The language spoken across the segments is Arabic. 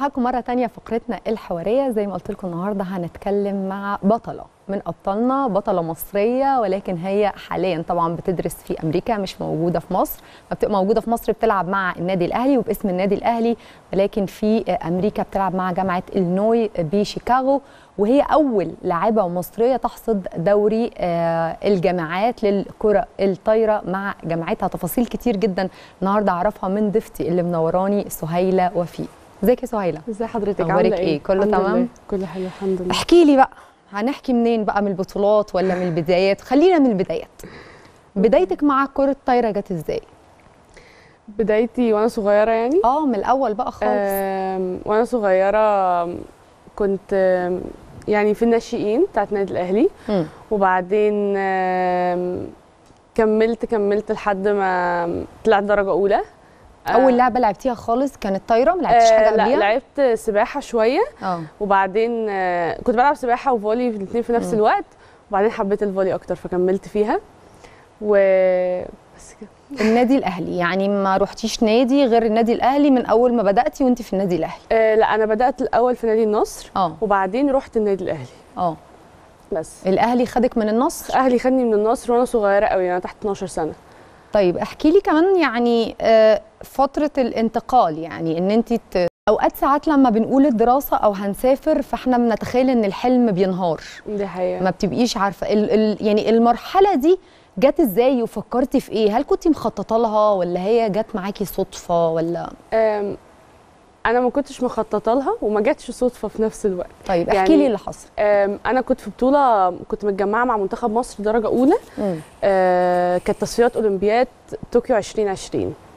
معاكم مرة تانية فقرتنا الحوارية. زي ما قلت لكم النهاردة هنتكلم مع بطلة من أبطالنا، بطلة مصرية ولكن هي حاليا طبعا بتدرس في أمريكا، مش موجودة في مصر، موجودة في مصر بتلعب مع النادي الأهلي وباسم النادي الأهلي، ولكن في أمريكا بتلعب مع جامعة إلينوي بشيكاغو، وهي أول لاعبة مصرية تحصد دوري الجامعات للكرة الطايرة مع جامعتها. تفاصيل كتير جدا النهاردة أعرفها من ضيفتي اللي منوراني سهيلة وفيق. ازيك يا سهيلة؟ ازي حضرتك؟ عاملة ايه؟ كله تمام؟ كله حلو الحمد لله. احكي لي بقى، هنحكي منين بقى؟ من البطولات ولا من البدايات؟ خلينا من البدايات. بدايتك مع كرة الطايرة جت ازاي؟ بدايتي وانا صغيرة يعني؟ من الأول بقى خالص. وانا صغيرة كنت يعني في الناشئين بتاعت نادي الأهلي، وبعدين كملت لحد ما طلعت درجة أولى. اول لعبه لعبتيها خالص كانت طايره؟ ما لعبتيش حاجه قبليها؟ لا، لعبت سباحه شويه. وبعدين كنت بلعب سباحه وفولي الاثنين في نفس الوقت، وبعدين حبيت الفولي اكتر فكملت فيها وبس كده. النادي الاهلي يعني ما روحتيش نادي غير النادي الاهلي من اول ما بداتي وانت في النادي الاهلي؟ لا، انا بدات الاول في نادي النصر، وبعدين رحت النادي الاهلي. بس الاهلي خدك من النصر؟ اهلي خدني من النصر وانا صغيره قوي، انا تحت 12 سنه. طيب احكي لي كمان يعني فترة الانتقال، يعني ان انت اوقات ساعات لما بنقول الدراسة او هنسافر فاحنا بنتخيل ان الحلم بينهار، دي حقيقة ما بتبقيش عارفة يعني المرحلة دي جت ازاي وفكرتي في ايه؟ هل كنت مخططة لها ولا هي جت معاكي صدفة ولا؟ انا ما كنتش مخططة لها وما جاتش صدفة في نفس الوقت. طيب يعني احكي لي اللي حصل. انا كنت في بطولة، كنت متجمعة مع منتخب مصر درجة اولى، كانت تصفيات أولمبياد طوكيو 2020،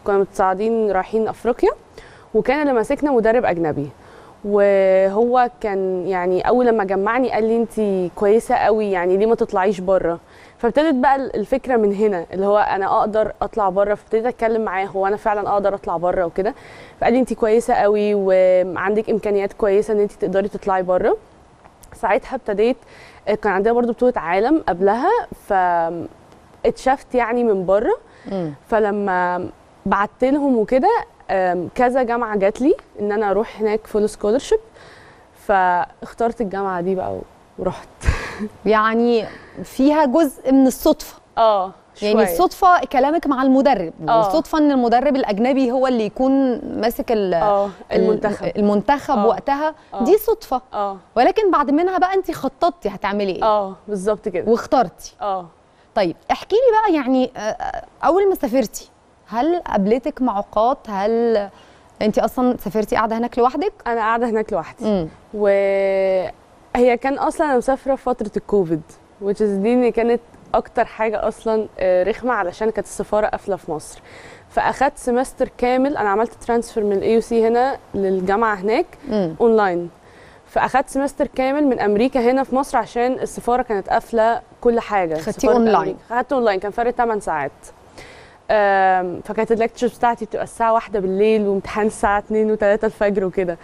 كنا متصاعدين رايحين افريقيا، وكان اللي ماسكنا مدرب اجنبي، وهو كان يعني اول لما جمعني قال لي انت كويسه قوي، يعني ليه ما تطلعيش بره؟ فابتدت بقى الفكره من هنا، اللي هو انا اقدر اطلع بره، فابتديت اتكلم معاه هو انا فعلا اقدر اطلع بره وكده. فقال لي انت كويسه قوي وعندك امكانيات كويسه ان انت تقدري تطلعي بره. ساعتها ابتديت، كان عندنا برده بطوله عالم قبلها، فاتشفت يعني من بره. فلما بعت لهم وكده كذا جامعه جات لي ان انا اروح هناك فول سكولرشيب، فاخترت الجامعه دي بقى ورحت. يعني فيها جزء من الصدفه. شوية. يعني الصدفه كلامك مع المدرب، والصدفه ان المدرب الاجنبي هو اللي يكون ماسك المنتخب وقتها. دي صدفه. ولكن بعد منها بقى انت خططتي هتعملي ايه؟ بالظبط كده، واخترتي. طيب احكي لي بقى يعني اول ما سافرتي هل قابلتك معوقات؟ هل انت اصلا سافرتي قاعده هناك لوحدك؟ انا قاعده هناك لوحدي، وهي كان اصلا انا مسافره في فتره الكوفيد، دي كانت اكتر حاجه اصلا رخمه، علشان كانت السفاره قافله في مصر. فاخدت سمستر كامل، انا عملت ترانسفير من الAUC هنا للجامعه هناك اونلاين، فاخدت سمستر كامل من امريكا هنا في مصر عشان السفاره كانت قافله كل حاجه. خدتي اونلاين؟ خدت اونلاين، كان فرق 8 ساعات. فكانت اللكتشرز بتاعتي بتبقى الساعه 1 بالليل، وامتحان الساعه 2 و3 الفجر وكده،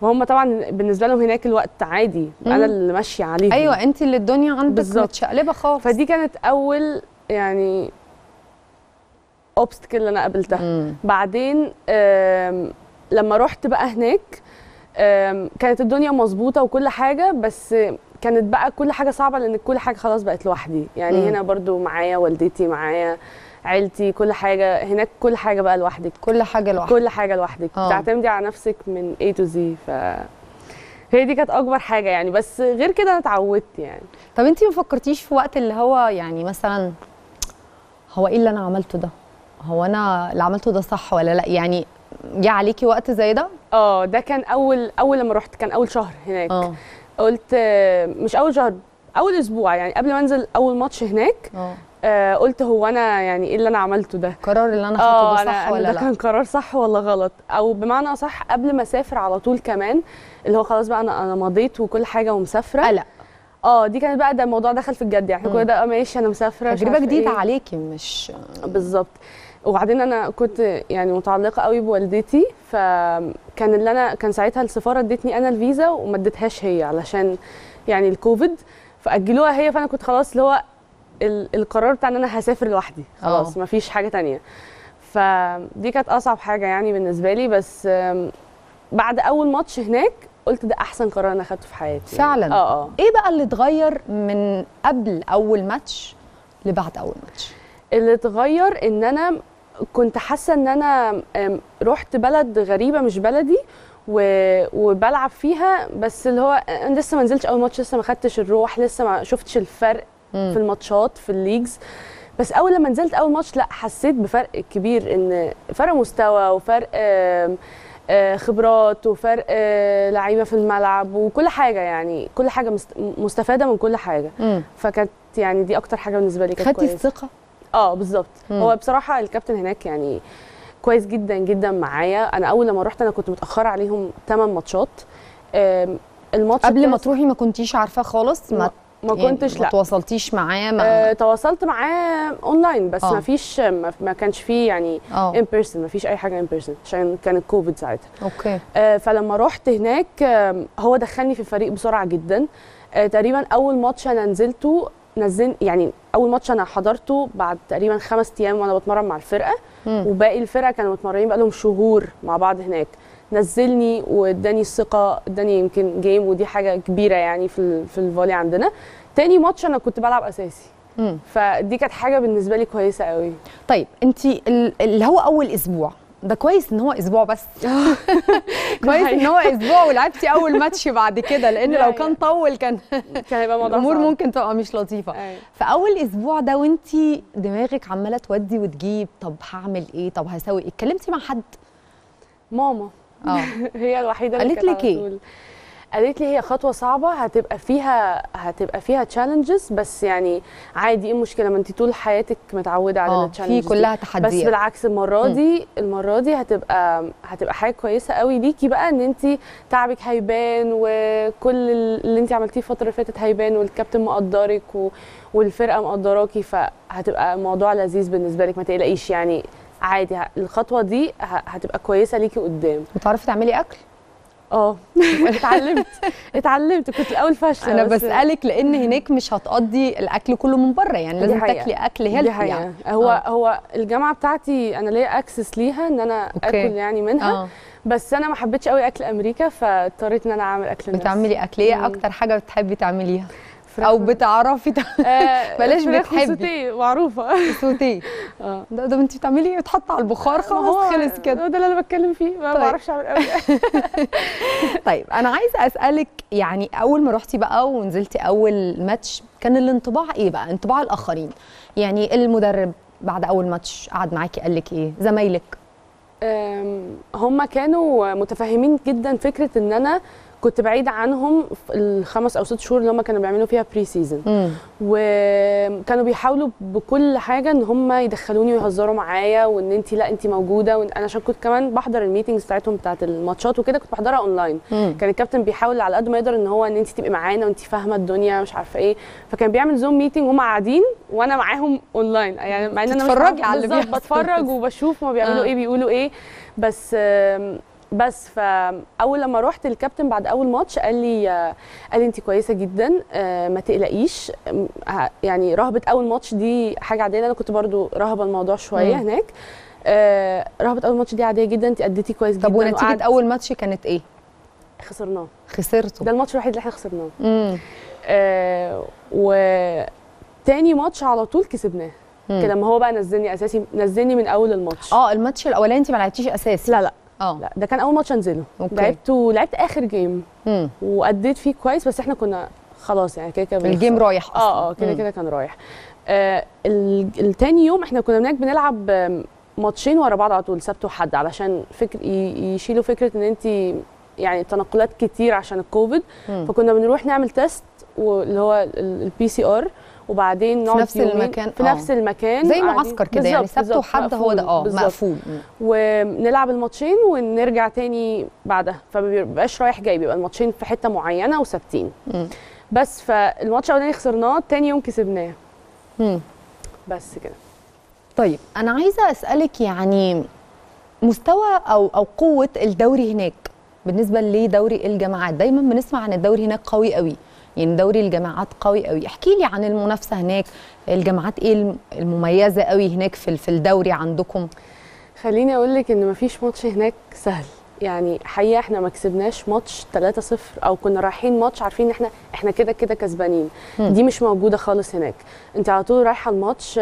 وهم طبعا بالنسبه لهم هناك الوقت عادي، انا اللي ماشيه عليهم. ايوه، انت اللي الدنيا عندك متشقلبه خالص. فدي كانت اول يعني اوبستكل اللي انا قابلتها. بعدين لما رحت بقى هناك كانت الدنيا مظبوطه وكل حاجه، بس كانت بقى كل حاجه صعبه لان كل حاجه خلاص بقت لوحدي يعني. هنا برضو معايا والدتي، معايا عيلتي، كل حاجه. هناك كل حاجه بقى لوحدك، كل حاجه لوحدك بتعتمدي على نفسك من A to Z. فهي دي كانت اكبر حاجه يعني، بس غير كده انا اتعودت يعني. طب انت ما فكرتيش في وقت اللي هو يعني مثلا هو ايه اللي انا عملته ده؟ هو انا اللي عملته ده صح ولا لا؟ يعني جه عليكي وقت زي ده؟ ده كان اول لما رحت، كان اول شهر هناك. قلت مش اول شهر، اول اسبوع يعني قبل ما انزل اول ماتش هناك. قلت هو انا يعني ايه اللي انا عملته ده؟ القرار اللي انا خدته ده صح ولا لا؟ ده كان قرار صح ولا غلط؟ او بمعنى اصح قبل ما اسافر على طول كمان، اللي هو خلاص بقى انا مضيت وكل حاجه ومسافره. قلق. دي كانت بقى، ده الموضوع دخل في الجد يعني. كل ده ماشي انا مسافره، تجربه جديده عليكي مش بالظبط. وبعدين انا كنت يعني متعلقه قوي بوالدتي، فكان اللي انا كان ساعتها السفاره ادتني انا الفيزا وما ادتهاش هي علشان يعني الكوفيد، فاجلوها هي. فانا كنت خلاص اللي هو القرار بتاع ان انا هسافر لوحدي خلاص، مفيش حاجه تانية. فدي كانت اصعب حاجه يعني بالنسبه لي، بس بعد اول ماتش هناك قلت ده احسن قرار انا اخدته في حياتي فعلا. ايه بقى اللي اتغير من قبل اول ماتش لبعد اول ماتش؟ اللي اتغير ان انا كنت حاسه ان انا رحت بلد غريبه مش بلدي وبلعب فيها، بس اللي هو انا لسه ما نزلتش اول ماتش، لسه ما خدتش الروح، لسه ما شفتش الفرق في الماتشات في الليجز. بس اول لما نزلت اول ماتش لا حسيت بفرق كبير، ان فرق مستوى وفرق خبرات وفرق لعيبه في الملعب وكل حاجه، يعني كل حاجه مستفاده من كل حاجه. فكانت يعني دي اكتر حاجه بالنسبه لي كانت كويسه. خدتي الثقه؟ بالظبط. هو بصراحه الكابتن هناك يعني كويس جدا جدا معايا. انا اول لما رحت انا كنت متاخره عليهم 8 ماتشات. الماتش قبل ما تروحي ما كنتيش عارفه خالص؟ ما كنتش، لا ما تواصلتيش معاه؟ تواصلت معاه اونلاين بس ما كانش فيه يعني ان بيرسون، ما فيش اي حاجه ان بيرسون عشان كان الكوفيد ساعتها. اوكي. فلما رحت هناك هو دخلني في الفريق بسرعه جدا. تقريبا اول ماتش انا نزلته يعني اول ماتش انا حضرته بعد تقريبا 5 ايام وانا بتمرن مع الفرقه، وباقي الفرقه كانوا متمرنين بقى لهم شهور مع بعض هناك. نزلني واداني الثقه، اداني يمكن جيم، ودي حاجه كبيره يعني في الفولي عندنا. تاني ماتش انا كنت بلعب اساسي، فدي كانت حاجه بالنسبه لي كويسه قوي. طيب انت اللي هو اول اسبوع ده كويس ان هو اسبوع بس كويس ان هو اسبوع ولعبتي اول ماتش بعد كده، لان لو كان طول كان هيبقى موضوع الامور ممكن تبقى مش لطيفه. فاول اسبوع ده وانت دماغك عماله تودي وتجيب، طب هعمل ايه، طب هسوي ايه، اتكلمتي مع حد؟ ماما هي الوحيده اللي قالت لك ايه؟ قالت لي هي خطوه صعبه، هتبقى فيها تشالنجز، بس يعني عادي، ايه المشكله، ما انت طول حياتك متعوده على التشالنجز، في كلها تحديات، بس بالعكس المره دي هتبقى حاجه كويسه قوي ليكي بقى، ان انت تعبك هيبان وكل اللي انت عملتيه الفتره اللي فاتت هيبان، والكابتن مقدرك والفرقه مقدراكي، فهتبقى موضوع لذيذ بالنسبه لك، ما تقلقيش يعني عادي، الخطوه دي هتبقى كويسه ليكي قدام. بتعرفي تعملي اكل؟ اتعلمت. كنت الاول فاشله. انا بسالك لان هناك مش هتقضي الاكل كله من بره، يعني لازم تاكلي اكل هيلثي يعني. هو الجامعه بتاعتي انا ليا اكسس ليها ان انا اكل يعني منها. بس انا ما حبيتش قوي اكل امريكا، فاضطريت ان انا اعمل اكل نفسي. بتعملي اكل ايه اكتر حاجه بتحبي تعمليها او بتعرفي بلاش بتحبي؟ سوتيه معروفه. سوتيه. ده انت بتعملي ايه؟ بتحط على البخار خلاص خلص كده. ده اللي انا بتكلم فيه، ما بعرفش اعمل قوي. طيب انا عايزه اسالك، يعني اول ما رحتي بقى ونزلتي اول ماتش كان الانطباع ايه بقى؟ انطباع الاخرين، يعني المدرب بعد اول ماتش قعد معاكي قال لك ايه؟ زمايلك؟ هم كانوا متفاهمين جدا فكره ان انا كنت بعيدة عنهم ال5 أو 6 شهور اللي هم كانوا بيعملوا فيها بري سيزون، وكانوا بيحاولوا بكل حاجة ان هم يدخلوني ويهزروا معايا، وان انت لا انت موجودة، وان انا عشان كنت كمان بحضر الميتينجز بتاعتهم بتاعت الماتشات وكده، كنت بحضرها اونلاين. كان الكابتن بيحاول على قد ما يقدر ان هو ان انت تبقي معانا وانت فاهمة الدنيا مش عارفة ايه، فكان بيعمل زوم ميتينج وهم قاعدين وانا معاهم اونلاين، يعني مع ان انا بتفرج على اللي بتفرج وبشوف هم بيعملوا ايه بيقولوا ايه. بس فاول لما روحت الكابتن بعد اول ماتش قال لي انت كويسه جدا، ما تقلقيش، يعني رهبه اول ماتش دي حاجه عاديه، انا كنت برضو رهبه الموضوع شويه هناك. رهبه اول ماتش دي عاديه جدا، انت اديتي كويس جدا. طب ونتيجه اول ماتش كانت ايه؟ خسرناه. خسرته، ده الماتش الوحيد اللي احنا خسرناه. وتاني ماتش على طول كسبناه كده، ما هو بقى نزلني اساسي، نزلني من اول الماتش. الماتش الاولاني انت ما لعبتيش اساسي؟ لا لا لا، ده كان اول ماتش انزله. لعبت اخر جيم واديت فيه كويس، بس احنا كنا خلاص يعني كده كده الجيم رايح اصلا. كده كان رايح. التاني يوم احنا كنا هناك بنلعب ماتشين ورا بعض على طول، سبت وحد، علشان يشيلوا فكره ان انت يعني تنقلات كتير عشان الكوفيد. فكنا بنروح نعمل تيست اللي هو الPCR، وبعدين نقعد في نفس المكان، في نفس المكان زي معسكر كده يعني، سبت وحد هو ده مقفول، ونلعب الماتشين ونرجع تاني بعدها، فما بيبقاش رايح جاي، بيبقى الماتشين في حته معينه وثابتين. بس فالماتش الاولاني خسرناه، تاني يوم كسبناه. بس كده. طيب انا عايزه اسالك، يعني مستوى او قوه الدوري هناك بالنسبه لدوري الجامعات، دايما بنسمع عن الدوري هناك قوي قوي، يعني دوري الجامعات قوي قوي. احكي لي عن المنافسه هناك، الجامعات ايه المميزه قوي هناك في الدوري عندكم؟ خليني اقول لك ان مفيش ماتش هناك سهل، يعني حقيقه احنا ما كسبناش ماتش 3-0 او كنا رايحين ماتش عارفين ان احنا كده كده كسبانين. دي مش موجوده خالص هناك. انت على طول رايحه الماتش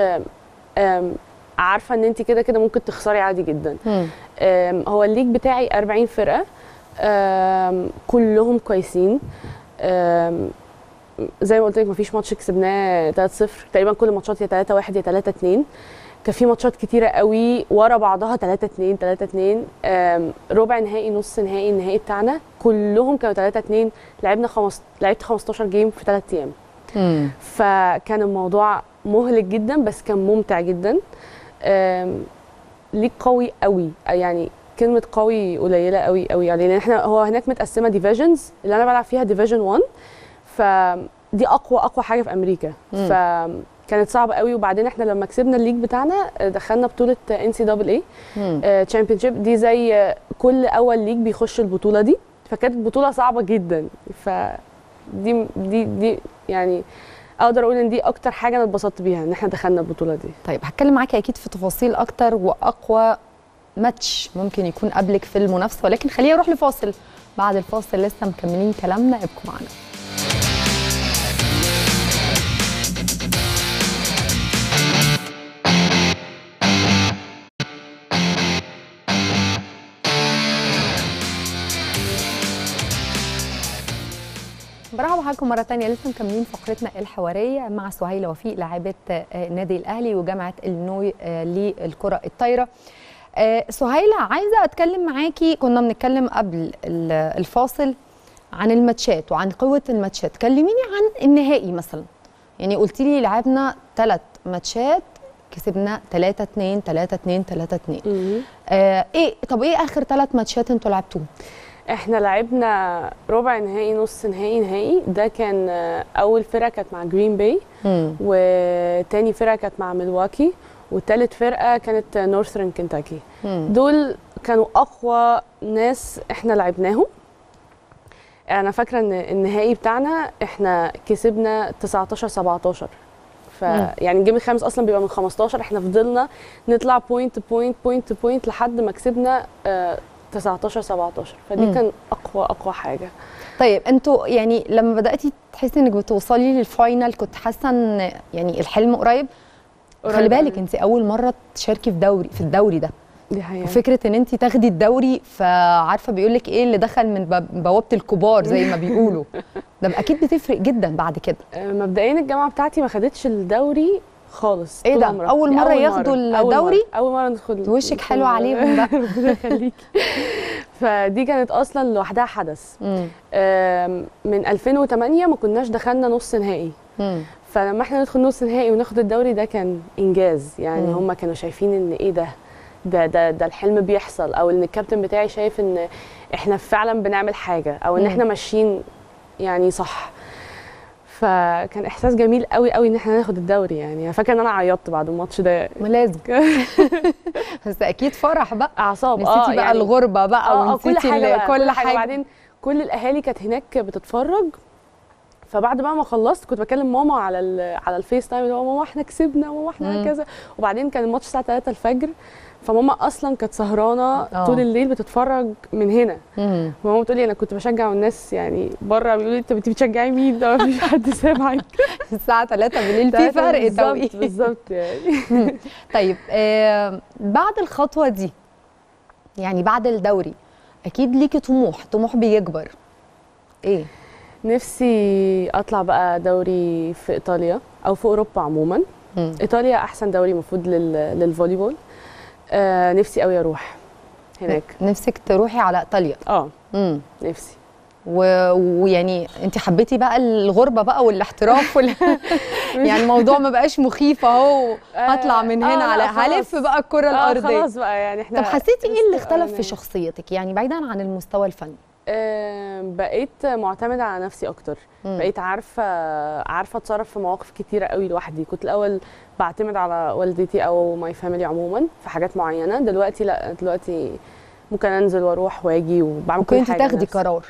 عارفه ان انت كده كده ممكن تخسري عادي جدا. هو الليج بتاعي 40 فرقه كلهم كويسين. زي ما قلت لك مفيش ماتش كسبناه 3-0، تقريبا كل ماتشات يا 3-1 يا 3-2. كان في ماتشات كتيره قوي ورا بعضها 3-2 3-2، ربع نهائي نص نهائي النهائي بتاعنا كلهم كانوا 3-2. لعبت 15 جيم في 3 ايام. فكان الموضوع مهلك جدا بس كان ممتع جدا. ليج قوي قوي، يعني كلمه قوي قليله قوي قوي. يعني احنا هو هناك متقسمه ديفيجنز، اللي انا بلعب فيها ديفيجن 1، فدي اقوى حاجه في امريكا. كانت صعبه قوي. وبعدين احنا لما كسبنا الليج بتاعنا دخلنا بطوله NCAA تشامبيونشيب، دي زي كل اول ليج بيخش البطوله دي، فكانت بطوله صعبه جدا. فدي دي دي يعني اقدر اقول ان دي اكتر حاجه انا اتبسطت بيها، ان احنا دخلنا البطوله دي. طيب هتكلم معاكي اكيد في تفاصيل اكتر واقوى ماتش ممكن يكون قبلك في المنافسه، ولكن خلينا نروح لفاصل. بعد الفاصل لسه مكملين كلامنا، ابقوا معانا. برحب بحضراتكم مره ثانيه، لسه مكملين فقرتنا الحواريه مع سهيلة وفيق لاعبه النادي الاهلي وجامعه إلينوي للكره الطايره. سهيلة، عايزه اتكلم معاكي، كنا بنتكلم قبل الفاصل عن الماتشات وعن قوه الماتشات. كلميني عن النهائي مثلا، يعني قلتي لي لعبنا 3 ماتشات كسبنا 3-2 3-2 3-2. ايه طب ايه اخر 3 ماتشات انتوا لعبتوهم؟ احنا لعبنا ربع نهائي نص نهائي نهائي، ده كان اول فرقه كانت مع جرين باي، وتاني فرقه كانت مع ملواكي، وتالت فرقه كانت نورثرن كنتاكي. دول كانوا اقوى ناس احنا لعبناهم. انا فاكره ان النهائي بتاعنا احنا كسبنا 19-17، فيعني الجيم الخامس اصلا بيبقى من 15، احنا فضلنا نطلع بوينت بوينت بوينت بوينت لحد ما كسبنا 19-17. فدي كان اقوى حاجه. طيب انتوا يعني لما بداتي تحسي انك بتوصلي للفاينل، كنت حاسه ان يعني الحلم قريب. خلي بالك انت اول مره تشاركي في الدوري ده، دي حقيقة. فكره ان انت تاخدي الدوري، فعارفه بيقول لك ايه اللي دخل من بوابه الكبار زي ما بيقولوا، ده اكيد بتفرق جدا بعد كده. مبدئيا الجامعه بتاعتي ما خدتش الدوري خالص. ايه ده؟ اول مره ياخدوا الدوري؟ اول مره ندخل. وشك حلو عليهم بقى، ربنا يخليكي. فدي كانت اصلا لوحدها حدث. من 2008 ما كناش دخلنا نص نهائي. فلما احنا ندخل نص نهائي وناخد الدوري، ده كان انجاز. يعني هم كانوا شايفين ان ايه ده الحلم بيحصل، او ان الكابتن بتاعي شايف ان احنا فعلا بنعمل حاجه، او ان احنا ماشيين يعني صح. فكان احساس جميل قوي قوي ان احنا ناخد الدوري. يعني انا فاكره ان انا عيطت بعد الماتش ده. ما لازم. بس اكيد فرح بقى، اعصاب. نسيتي بقى يعني الغربه بقى، ونسيتي كل حاجه. وبعدين كل الاهالي كانت هناك بتتفرج. فبعد بقى ما خلصت كنت بكلم ماما على الفيس تايم، اللي هو ماما احنا كسبنا، ماما احنا كذا. وبعدين كان الماتش الساعه 3 الفجر، فماما اصلا كانت سهرانه طول الليل بتتفرج من هنا. ماما بتقولي انا كنت بشجع الناس يعني بره، بيقولوا لي انت بتشجعي مين؟ ده مفيش حد سامعك. الساعه 3 بالليل في فرق توقيت. بالظبط يعني. طيب بعد الخطوه دي، يعني بعد الدوري اكيد ليكي طموح بيكبر. ايه؟ نفسي اطلع بقى دوري في ايطاليا او في اوروبا عموما. ايطاليا احسن دوري المفروض للفوليبول. نفسي قوي اروح هناك. نفسك تروحي على ايطاليا؟ نفسي. ويعني انت حبيتي بقى الغربه بقى والاحتراف يعني الموضوع ما بقاش مخيف اهو، هطلع من هنا على هلف بقى الكره الارضيه. خلاص بقى يعني احنا. طب حسيتي ايه اللي اختلف في شخصيتك، يعني بعيدا عن المستوى الفني؟ بقيت معتمده على نفسي اكتر. بقيت عارفه اتصرف في مواقف كتيره قوي لوحدي. كنت الاول بعتمد على والدتي او ماي فاميلي عموما في حاجات معينه. دلوقتي لا، دلوقتي ممكن انزل واروح واجي وبعمل كل حاجه. ممكن تاخدي قرار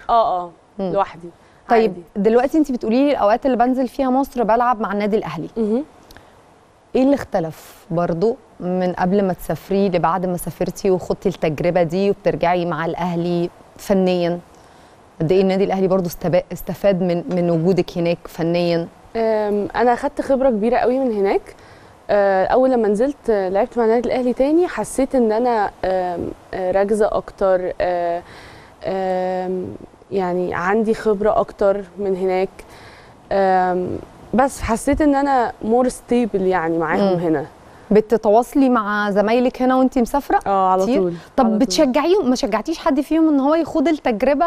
لوحدي. طيب عادي. دلوقتي انت بتقولي لي الاوقات اللي بنزل فيها مصر بلعب مع النادي الاهلي. ايه اللي اختلف برضو من قبل ما تسافري لبعد ما سافرتي وخضتي التجربه دي وبترجعي مع الاهلي فنيا؟ قد ايه النادي الاهلي برضو استفاد من وجودك هناك فنيا؟ انا اخدت خبره كبيره قوي من هناك. اول لما نزلت لعبت مع النادي الاهلي تاني حسيت ان انا راكزه اكتر، يعني عندي خبره اكتر من هناك، بس حسيت ان انا مور ستيبل يعني معاهم هنا. بتتواصلي مع زمايلك هنا وانتي مسافره؟ اه على طول. طب بتشجعيهم؟ ما شجعتيش حد فيهم ان هو يخوض التجربه؟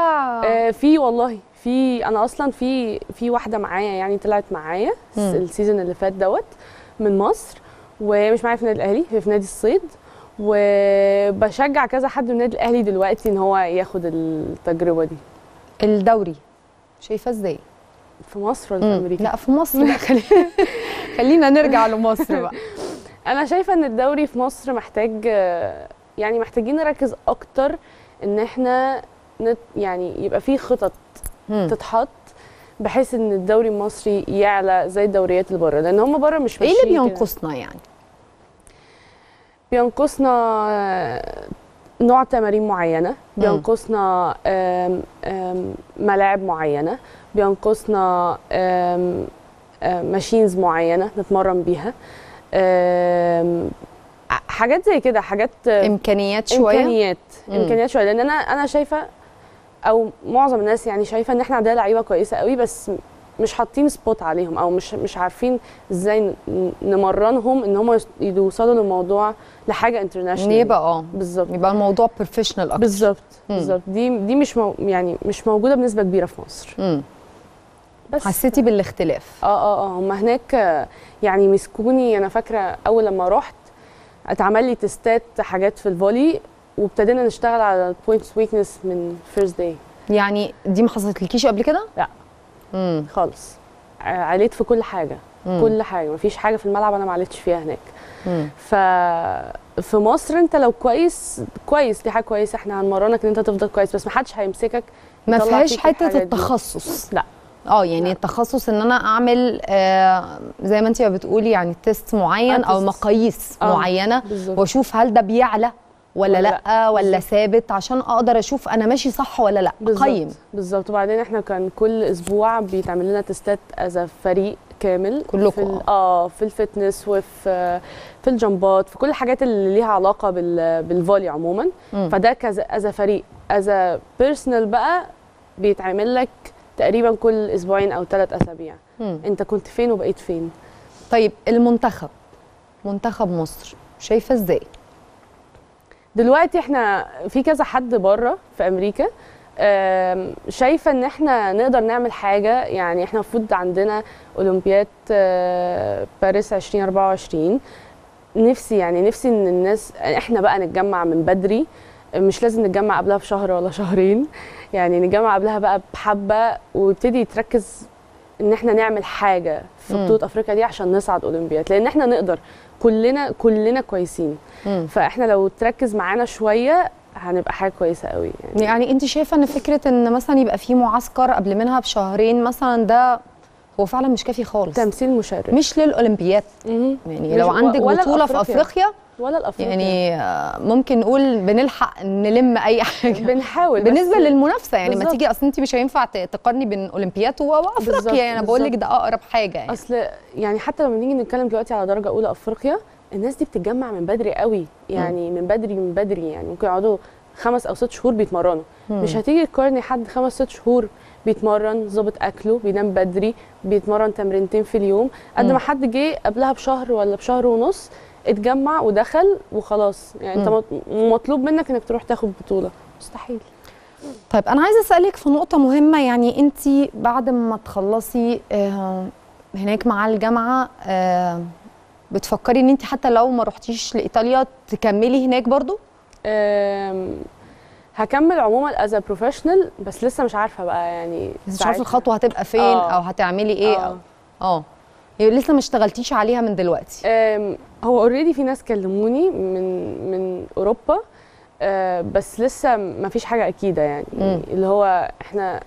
في والله، في انا اصلا في واحده معايا يعني طلعت معايا السيزون اللي فات دوت من مصر، وهي مش معايا في النادي الاهلي، هي في نادي الصيد، وبشجع كذا حد من النادي الاهلي دلوقتي ان هو ياخد التجربه دي. الدوري شايفاه ازاي؟ في مصر ولا في امريكا؟ لا في مصر. خلينا نرجع لمصر بقى. انا شايفه ان الدوري في مصر محتاج، يعني محتاجين نركز اكتر ان احنا يعني يبقى في خطط تتحط بحيث ان الدوري المصري يعلى زي الدوريات اللي بره، لان هم بره مش ماشيين. ايه اللي بينقصنا يعني؟ بينقصنا نوع تمارين معينه، بينقصنا ملاعب معينه، بينقصنا ماشينز معينه نتمرن بيها، حاجات زي كده، حاجات امكانيات شويه، امكانيات شويه، لان انا شايفه او معظم الناس يعني شايفه ان احنا عندنا لعيبه كويسه قوي بس مش حاطين سبوت عليهم، او مش عارفين ازاي نمرنهم ان هم يوصلوا للموضوع لحاجه انترناشونال، يبقى بالظبط، يبقى الموضوع بروفيشنال اكتر. بالظبط بالظبط. دي مش يعني مش موجوده بنسبه كبيره في مصر. بس حسيتي بالاختلاف؟ هم هناك يعني مسكوني. انا فاكره اول لما رحت اتعمل لي تيستات حاجات في الفولي، وابتدينا نشتغل على البوينتس ويكنس من فيرست داي. يعني دي ما حصلتلكيش قبل كده؟ لا خالص. عليت في كل حاجه، كل حاجه، مفيش حاجه في الملعب انا ما عليتش فيها هناك. ففي مصر انت لو كويس كويس، دي حاجه كويسه، احنا هنمرنك ان انت تفضل كويس، بس ما حدش هيمسكك، ما فيهاش حته التخصص دي. لا يعني لا. التخصص ان انا اعمل زي ما انت بتقولي يعني تيست معين او مقاييس معينه واشوف هل ده بيعلى ولا لا ولا ثابت، عشان اقدر اشوف انا ماشي صح ولا لا، اقيم. بالظبط. وبعدين احنا كان كل اسبوع بيتعمل لنا تيستات از فريق كامل، كلكم في الفتنس وفي الجمبات، في كل الحاجات اللي ليها علاقه بالفولي عموما. فده كذا از فريق از بيرسونال بقى بيتعمل لك تقريبا كل اسبوعين او 3 اسابيع انت كنت فين وبقيت فين. طيب المنتخب، منتخب مصر شايفه ازاي؟ دلوقتي احنا في كذا حد بره في امريكا، شايفه ان احنا نقدر نعمل حاجه، يعني احنا المفروض عندنا اولمبياد باريس 2024. نفسي يعني ان الناس احنا بقى نتجمع من بدري، مش لازم نتجمع قبلها بشهر ولا شهرين، يعني نتجمع قبلها بقى بحبه، ويبتدي تركز ان احنا نعمل حاجه في بطوله افريقيا دي عشان نصعد اولمبياد، لان احنا نقدر كلنا كويسين. فاحنا لو تركز معانا شويه هنبقى حاجه كويسه قوي يعني. يعني انت شايفه ان فكره ان مثلا يبقى في معسكر قبل منها بشهرين مثلا، ده هو فعلا مش كافي خالص؟ تمثيل مشرف مش للاولمبياد. يعني لو عندك بطوله في افريقيا يعني ممكن نقول بنلحق نلم اي حاجه، بنحاول بالنسبه للمنافسه يعني. ما تيجي، اصل انت مش هينفع تقارني بين اولمبياد وافريقيا، يعني انا بقول لك ده اقرب حاجه يعني. اصل يعني حتى لما نيجي نتكلم دلوقتي على درجه اولى افريقيا، الناس دي بتتجمع من بدري قوي يعني، من بدري يعني، ممكن يقعدوا 5 أو 6 شهور بيتمرنوا. مش هتيجي تقارني حد 5 6 شهور بيتمرن، ظابط اكله، بينام بدري، بيتمرن تمرينتين في اليوم، قد ما حد جه قبلها بشهر ولا بشهر ونص اتجمع ودخل وخلاص. يعني انت مطلوب منك انك تروح تاخد بطوله؟ مستحيل. طيب انا عايزه اسالك في نقطه مهمه، يعني انت بعد ما تخلصي هناك مع الجامعه بتفكري ان انت حتى لو ما رحتيش لايطاليا تكملي هناك برضو؟ هكمل عموما از بروفيشنال، بس لسه مش عارفه بقى يعني، مش عارفه الخطوه هتبقى فين او هتعملي ايه او لسه ما اشتغلتيش عليها من دلوقتي؟ هو اوريدي في ناس كلموني من اوروبا، بس لسه ما فيش حاجه اكيده يعني. اللي هو احنا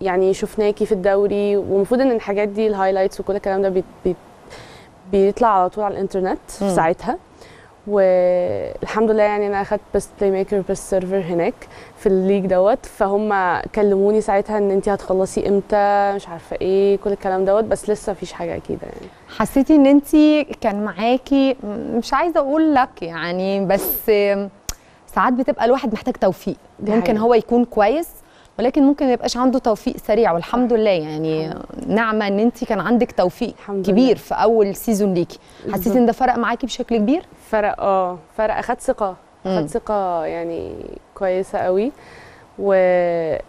يعني شفناكي في الدوري، والمفروض ان الحاجات دي الهايلايتس وكل الكلام ده بيطلع على طول على الانترنت في ساعتها. والحمد لله يعني انا اخدت بيست بلاي ميكر بيست سيرفر هناك في الليج دوت، فهم كلموني ساعتها ان انت هتخلصي امتى مش عارفه ايه كل الكلام دوت، بس لسه مفيش حاجه اكيد يعني. حسيتي ان انت كان معاكي، مش عايزه اقول لك يعني، بس ساعات بتبقى الواحد محتاج توفيق، ممكن هو يكون كويس ولكن ممكن ما يبقاش عنده توفيق سريع، والحمد لله يعني نعمه ان انت كان عندك توفيق كبير في اول سيزون ليكي. حسيتي ان ده فرق معاكي بشكل كبير؟ فرق فرق. اخدت ثقه، اخدت ثقه يعني كويسه قوي، ومش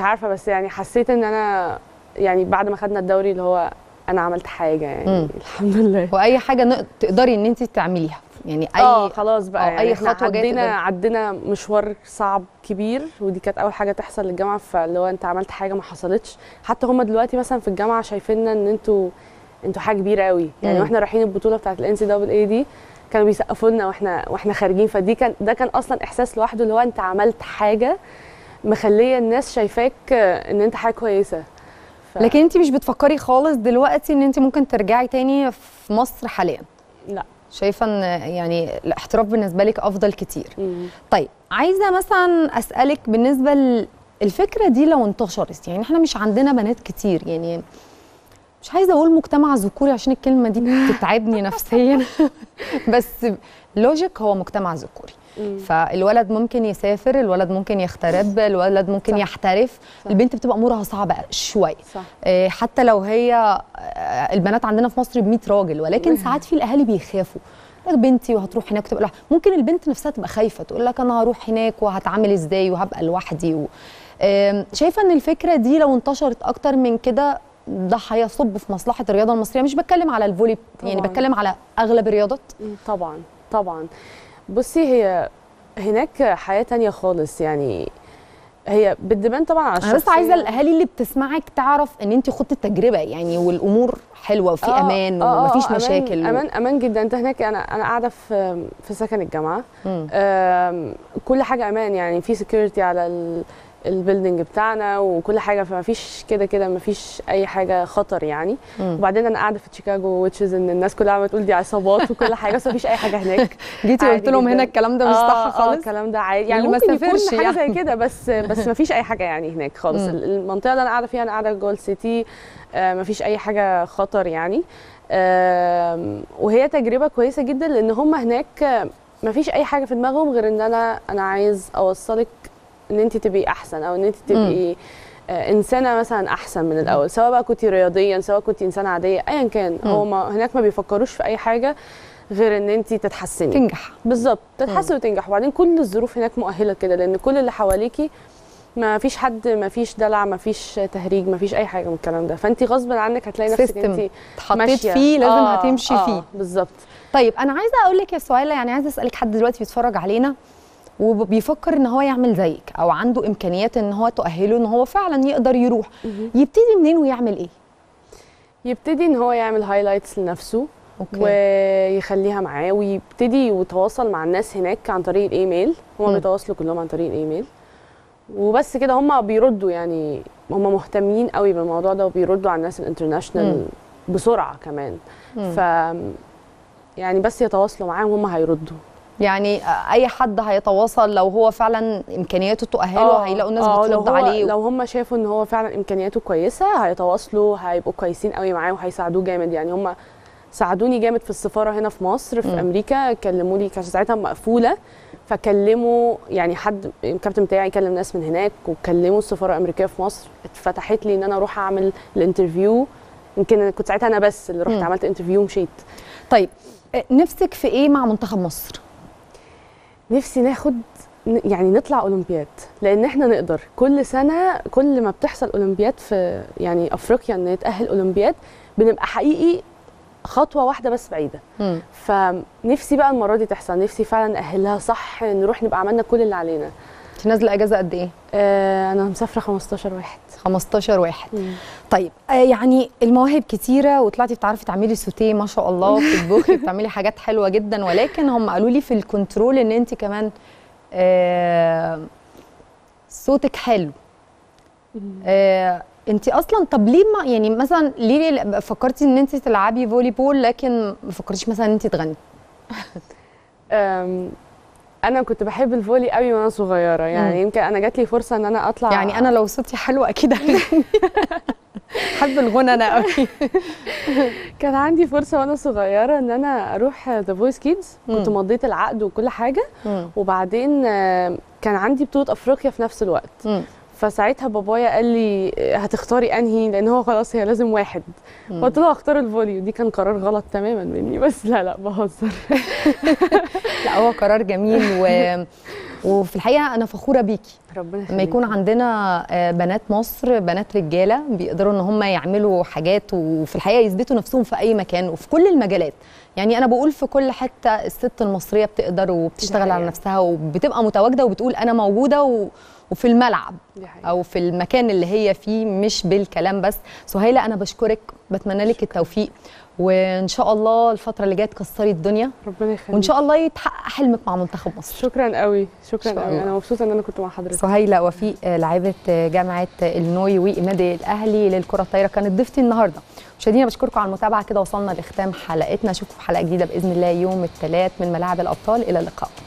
عارفه بس يعني حسيت ان انا يعني بعد ما خدنا الدوري اللي هو انا عملت حاجه يعني الحمد لله. واي حاجه تقدري ان انت تعمليها يعني، اي خلاص بقى يعني اي خطوه جايه. عدينا مشوار صعب كبير، ودي كانت اول حاجه تحصل للجامعه، فاللي هو انت عملت حاجه ما حصلتش. حتى هم دلوقتي مثلا في الجامعه شايفيننا ان انتوا حاجه كبيره قوي يعني، واحنا رايحين البطوله بتاعه NCAA دي كانوا بيسقفوا لنا واحنا خارجين، فدي كان ده كان اصلا احساس لوحده اللي هو انت عملت حاجه مخليه الناس شايفاك ان انت حاجه كويسه. لكن انت مش بتفكري خالص دلوقتي ان انت ممكن ترجعي تاني في مصر حاليا؟ لا، شايفه ان يعني الاحتراف بالنسبه لك افضل كتير. طيب عايزه مثلا اسالك بالنسبه للفكره دي لو انتشرت، يعني احنا مش عندنا بنات كتير، يعني مش عايزه اقول مجتمع ذكوري عشان الكلمه دي بتتعبني نفسيا بس لوجيك هو مجتمع ذكوري، فالولد ممكن يسافر، الولد ممكن يغترب، الولد ممكن صح. يحترف صح. البنت بتبقى امورها صعبه شويه حتى لو هي البنات عندنا في مصر ب100 راجل، ولكن ساعات في الاهالي بيخافوا بنتي وهتروح هناك وتبقى لوحدها. ممكن البنت نفسها تبقى خايفه تقول لك انا هروح هناك وهتعامل ازاي وهبقى لوحدي شايفه ان الفكره دي لو انتشرت اكتر من كده ده هيصب في مصلحه الرياضه المصريه. مش بتكلم على الفولي يعني، بتكلم على اغلب الرياضات. طبعا طبعا. بصي هي هناك حياه تانية خالص يعني، هي بتبان طبعا على الشخصيه. انا بس عايزه الاهالي اللي بتسمعك تعرف ان انت خدت التجربه يعني، والامور حلوه وفي امان ومفيش مشاكل. امان جدا. انت هناك انا قاعده في سكن الجامعه، كل حاجه امان يعني، في سكيورتي على البيلدينج بتاعنا وكل حاجه، فما فيش كده ما فيش اي حاجه خطر يعني. وبعدين انا قاعده في شيكاغو ويتشز ان الناس كلها عماله تقول دي عصابات وكل حاجه، بس ما فيش اي حاجه هناك. جيتي قلت لهم هنا الكلام ده مش صح خالص؟ الكلام ده عادي يعني، ممكن يكون حاجه زي كده بس ما فيش اي حاجه يعني هناك خالص. المنطقه اللي انا قاعده فيها، انا قاعده في جول سيتي، ما فيش اي حاجه خطر يعني. وهي تجربه كويسه جدا، لان هم هناك ما فيش اي حاجه في دماغهم غير ان انا عايز اوصلك ان انت تبقي احسن، او ان انت تبقي انسانه مثلا احسن من الاول، سواء بقى كنت رياضيا سواء كنت انسانه عاديه ايا كان. هو هناك ما بيفكروش في اي حاجه غير ان انت تتحسني تنجح. بالظبط، تتحسن وتنجح. وبعدين كل الظروف هناك مؤهله كده، لان كل اللي حواليكي ما فيش حد، ما فيش دلع، ما فيش تهريج، ما فيش اي حاجه من الكلام ده، فانت غصب عنك هتلاقي نفسك انت اتحطيت فيه لازم هتمشي فيه. بالظبط. طيب انا عايزه اقول لك يا سهيلة، يعني عايزه اسالك، حد دلوقتي بيتفرج علينا وبيفكر ان هو يعمل زيك او عنده امكانيات ان هو تؤهله ان هو فعلا يقدر يروح، يبتدي منين ويعمل ايه؟ يبتدي ان هو يعمل هايلايتس لنفسه ويخليها معاه، ويبتدي يتواصل مع الناس هناك عن طريق الايميل. هم بيتواصلوا كلهم عن طريق الايميل وبس كده، هم بيردوا يعني، هم مهتمين قوي بالموضوع ده وبيردوا على الناس الانترناشونال بسرعه كمان. ف يعني بس يتواصلوا معاهم هم هيردوا يعني. اي حد هيتواصل لو هو فعلا امكانياته تؤهله هيلاقوا الناس بترد عليه. لو هم شافوا ان هو فعلا امكانياته كويسه هيتواصلوا، هيبقوا كويسين قوي معاه وهيساعدوه جامد يعني. هم ساعدوني جامد في السفاره هنا في مصر في امريكا، كلموا لي، كانت ساعتها مقفوله، فكلموا يعني حد الكابتن بتاعي كلم ناس من هناك وكلموا السفاره الامريكيه في مصر، اتفتحت لي ان انا اروح اعمل الانترفيو. يمكن كنت ساعتها انا بس اللي رحت عملت انترفيو ومشيت. طيب نفسك في ايه مع منتخب مصر؟ نفسي ناخد يعني نطلع أولمبياد، لأن احنا نقدر. كل سنة كل ما بتحصل أولمبياد في يعني أفريقيا ان نتأهل أولمبياد بنبقى حقيقي خطوة واحدة بس بعيدة. فنفسي بقى المرة دي تحصل، نفسي فعلا نأهلها صح، نروح نبقى عملنا كل اللي علينا. انت نازلة إجازة قد إيه؟ أنا مسافرة 15 واحد. 15 واحد. طيب يعني المواهب كتيرة وطلعتي بتعرفي تعملي سوتيه ما شاء الله، بتطبخي بتعملي حاجات حلوة جدا، ولكن هم قالوا لي في الكنترول إن أنت كمان صوتك حلو. انت اصلا طب ليه ما يعني مثلا ليه فكرتي ان انت تلعبي فولي بول لكن ما فكرتيش مثلا ان انت تغني؟ انا كنت بحب الفولي قوي وانا صغيره، يعني يمكن انا جات لي فرصه ان انا اطلع، يعني انا لو صوتي حلو اكيد هغني. حب الغنى انا قوي. كان عندي فرصه وانا صغيره ان انا اروح ذا فويس كيدز، كنت مضيت العقد وكل حاجه، وبعدين كان عندي بطوله افريقيا في نفس الوقت. فساعتها بابايا قال لي هتختاري انهي، لان هو خلاص هي لازم واحد، فقلت له هختار الفولي، ودي كان قرار غلط تماما مني، بس لا لا بهزر. لا هو قرار جميل وفي الحقيقه انا فخوره بيكي، ربنا يخليكي، لما يكون عندنا بنات مصر، بنات رجاله بيقدروا ان هم يعملوا حاجات وفي الحقيقه يثبتوا نفسهم في اي مكان وفي كل المجالات. يعني انا بقول في كل حته الست المصريه بتقدر وبتشتغل على نفسها وبتبقى متواجده وبتقول انا موجوده وفي الملعب او في المكان اللي هي فيه، مش بالكلام بس. سهيلة انا بشكرك، بتمنى لك التوفيق، وان شاء الله الفتره اللي جايه تكسري الدنيا، ربنا يخليك، وان شاء الله يتحقق حلمك مع منتخب مصر. شكرا قوي، شكرا قوي، انا مبسوطه ان انا كنت مع حضرتك. سهيلة وفيق، لاعبه جامعه إلينوي والنادي الاهلي للكره الطايره، كانت ضيفتي النهارده. مشاهدينا بشكركم على المتابعه، كده وصلنا لختام حلقتنا، اشوفكم في حلقه جديده باذن الله يوم الثلاث من ملاعب الابطال، الى اللقاء.